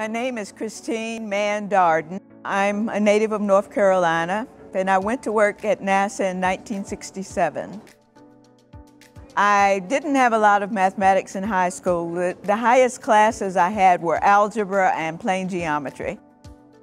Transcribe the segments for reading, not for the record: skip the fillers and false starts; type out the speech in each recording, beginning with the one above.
My name is Christine Mann-Darden. I'm a native of North Carolina, and I went to work at NASA in 1967. I didn't have a lot of mathematics in high school. The highest classes I had were algebra and plane geometry.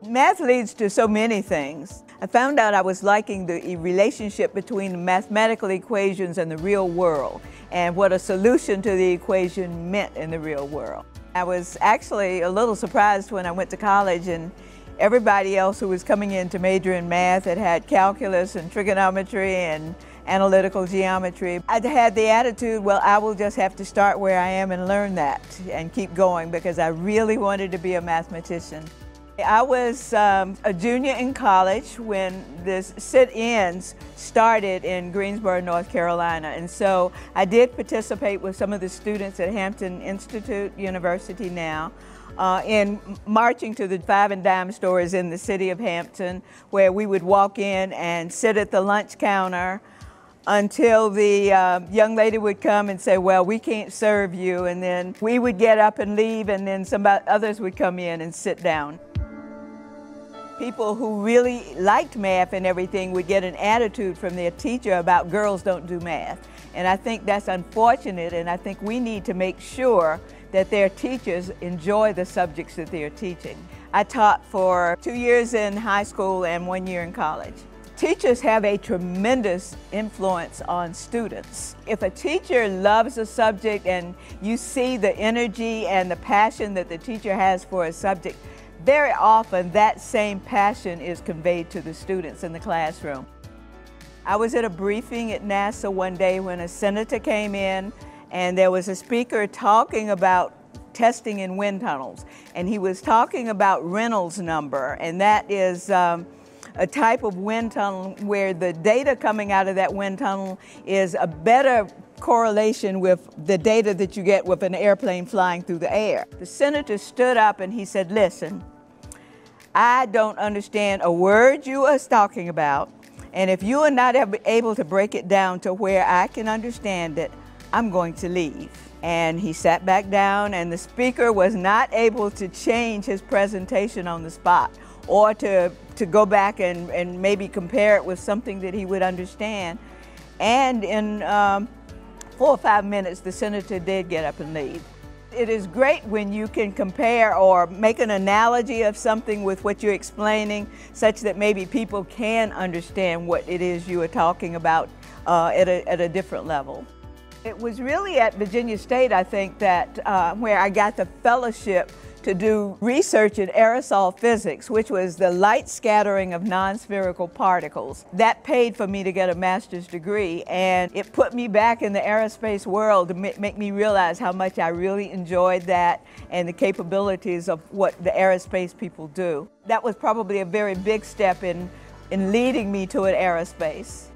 Math leads to so many things. I found out I was liking the relationship between the mathematical equations and the real world, and what a solution to the equation meant in the real world. I was actually a little surprised when I went to college and everybody else who was coming in to major in math had calculus and trigonometry and analytical geometry. I had the attitude, well, I will just have to start where I am and learn that and keep going, because I really wanted to be a mathematician. I was a junior in college when this sit-ins started in Greensboro, North Carolina, and so I did participate with some of the students at Hampton Institute, University now, in marching to the five and dime stores in the city of Hampton, where we would walk in and sit at the lunch counter until the young lady would come and say, well, we can't serve you, and then we would get up and leave, and then some others would come in and sit down. People who really liked math and everything would get an attitude from their teacher about girls don't do math. And I think that's unfortunate, and I think we need to make sure that their teachers enjoy the subjects that they're teaching. I taught for 2 years in high school and 1 year in college. Teachers have a tremendous influence on students. If a teacher loves a subject and you see the energy and the passion that the teacher has for a subject, very often that same passion is conveyed to the students in the classroom. I was at a briefing at NASA one day when a senator came in, and there was a speaker talking about testing in wind tunnels, and he was talking about Reynolds number, and that is a type of wind tunnel where the data coming out of that wind tunnel is a better correlation with the data that you get with an airplane flying through the air. The senator stood up and he said, listen, I don't understand a word you are talking about, and if you are not able to break it down to where I can understand it, I'm going to leave. And he sat back down, and the speaker was not able to change his presentation on the spot or to go back and maybe compare it with something that he would understand. And in 4 or 5 minutes, the senator did get up and leave. It is great when you can compare or make an analogy of something with what you're explaining, such that maybe people can understand what it is you are talking about at a different level. It was really at Virginia State, I think, that where I got the fellowship to do research in aerosol physics, which was the light scattering of non-spherical particles. That paid for me to get a master's degree, and it put me back in the aerospace world to make me realize how much I really enjoyed that and the capabilities of what the aerospace people do. That was probably a very big step in leading me to an aerospace.